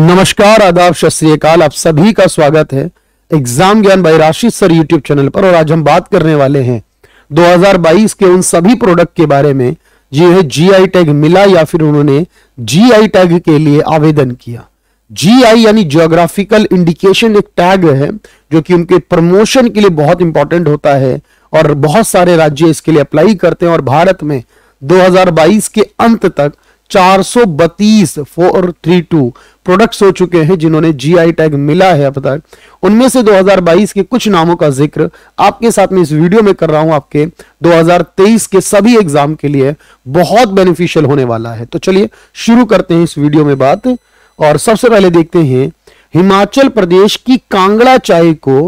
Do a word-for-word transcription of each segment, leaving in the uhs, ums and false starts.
नमस्कार, आदाब, सत श्री अकाल। आप सभी का स्वागत है exam Gyan by Rashid sir YouTube channel पर। और आज हम बात करने वाले हैं दो हज़ार बाईस के उन सभी प्रोडक्ट के बारे में जिन्हें जीआई टैग मिला या फिर उन्होंने जीआई टैग के लिए आवेदन किया। जीआई यानी ज्योग्राफिकल इंडिकेशन एक टैग है जो कि उनके प्रमोशन के लिए बहुत इंपॉर्टेंट होता है और बहुत सारे राज्य इसके लिए अप्लाई करते हैं। और भारत में दो हज़ार बाईस के अंत तक चार सौ बत्तीस फोर थ्री टू प्रोडक्ट्स हो चुके हैं जिन्होंने जीआई टैग मिला है अब तक। उनमें से दो हज़ार बाईस के कुछ नामों का जिक्र आपके साथ में इस वीडियो में कर रहा हूं, आपके दो हज़ार तेईस के सभी एग्जाम के लिए बहुत बेनिफिशियल होने वाला है। तो चलिए शुरू करते हैं इस वीडियो में बात। और सबसे पहले देखते हैं हिमाचल प्रदेश की कांगड़ा चाय को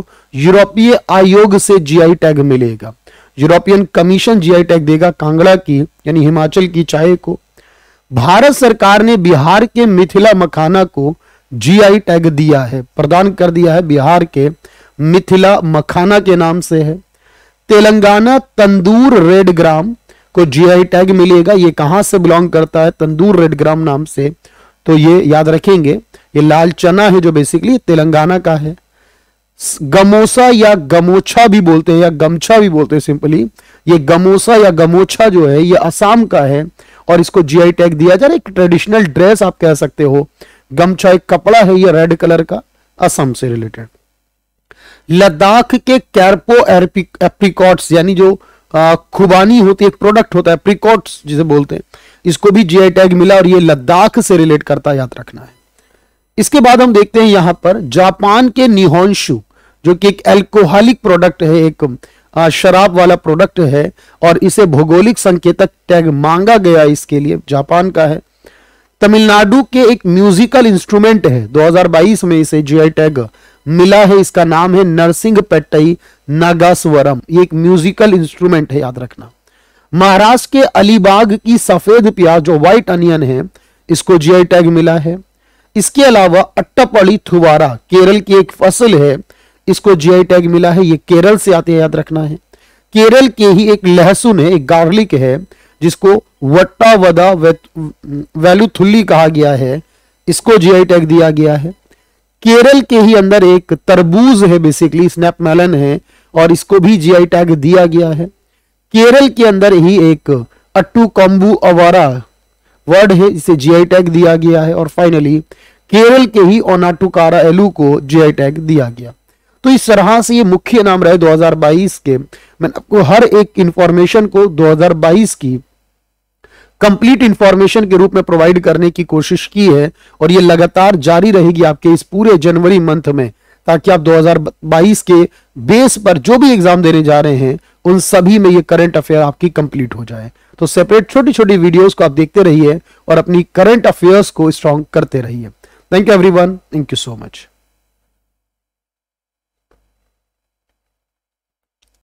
यूरोपीय आयोग से जीआई टैग मिलेगा। यूरोपियन कमीशन जीआई टैग देगा कांगड़ा की यानी हिमाचल की चाय को। भारत सरकार ने बिहार के मिथिला मखाना को जीआई टैग दिया है, प्रदान कर दिया है। बिहार के मिथिला मखाना के नाम से है। तेलंगाना तंदूर रेड ग्राम को जीआई टैग मिलेगा। ये कहाँ से बिलोंग करता है? तंदूर रेड ग्राम नाम से, तो ये याद रखेंगे। ये लाल चना है जो बेसिकली तेलंगाना का है। गमोसा या गमोछा भी बोलते हैं या गमछा भी बोलते हैं सिंपली। ये गमोसा या गमोछा जो है ये असम का है और इसको जीआई टैग दिया जा रहा है। एक ट्रेडिशनल ड्रेस आप कह सकते हो। गमछा एक कपड़ा है, ये रेड कलर का, असम से रिलेटेड। लद्दाख के कैरपो एप्रिकॉट्स यानी जो खुबानी होती है, प्रोडक्ट होता है एप्रिकॉट्स जिसे बोलते हैं, इसको भी जीआई टैग मिला और ये लद्दाख से रिलेट करता है, याद रखना है। इसके बाद हम देखते हैं यहां पर जापान के निहोंशु जो कि एक अल्कोहलिक प्रोडक्ट है, एक शराब वाला प्रोडक्ट है और इसे भौगोलिक संकेतक टैग मांगा गया, इसके लिए जापान का है। तमिलनाडु के एक म्यूजिकल इंस्ट्रूमेंट है, दो हज़ार बाईस में इसे जीआई टैग मिला है। इसका नाम है नरसिंह पेट्टई नागास्वरम। ये एक म्यूजिकल इंस्ट्रूमेंट है, याद रखना। महाराष्ट्र के अलीबाग की सफेद प्याज जो व्हाइट अनियन है, इसको जीआई टैग मिला है। इसके अलावा अट्टापड़ी थुआरा केरल की एक फसल है, इसको जीआई टैग मिला है। ये केरल से आते हैं, याद रखना है। केरल के ही एक लहसुन है, एक गार्लिक है जिसको वट्टावदा वेलुथुल्ली कहा गया है, इसको जीआई टैग दिया गया है। केरल के ही अंदर एक तरबूज है, बेसिकली स्नैपमेलन है और इसको भी जीआई टैग दिया गया है। केरल के अंदर ही एक अट्टू कम्बू अवारा वर्ड है, इसे जीआई टैग दिया गया है। और फाइनली केरल के ही ओनाटुकारा एलू को जीआई टैग दिया गया। तो इस तरह से ये मुख्य नाम रहे दो हज़ार बाईस के। मैंने आपको हर एक इंफॉर्मेशन को दो हज़ार बाईस की कंप्लीट इंफॉर्मेशन के रूप में प्रोवाइड करने की कोशिश की है और ये लगातार जारी रहेगी आपके इस पूरे जनवरी मंथ में, ताकि आप दो हज़ार बाईस के बेस पर जो भी एग्जाम देने जा रहे हैं उन सभी में ये करंट अफेयर आपकी कंप्लीट हो जाए। तो सेपरेट छोटी छोटी वीडियोस को आप देखते रहिए और अपनी करंट अफेयर्स को स्ट्रॉन्ग करते रहिए। Thank you everyone, thank you so much.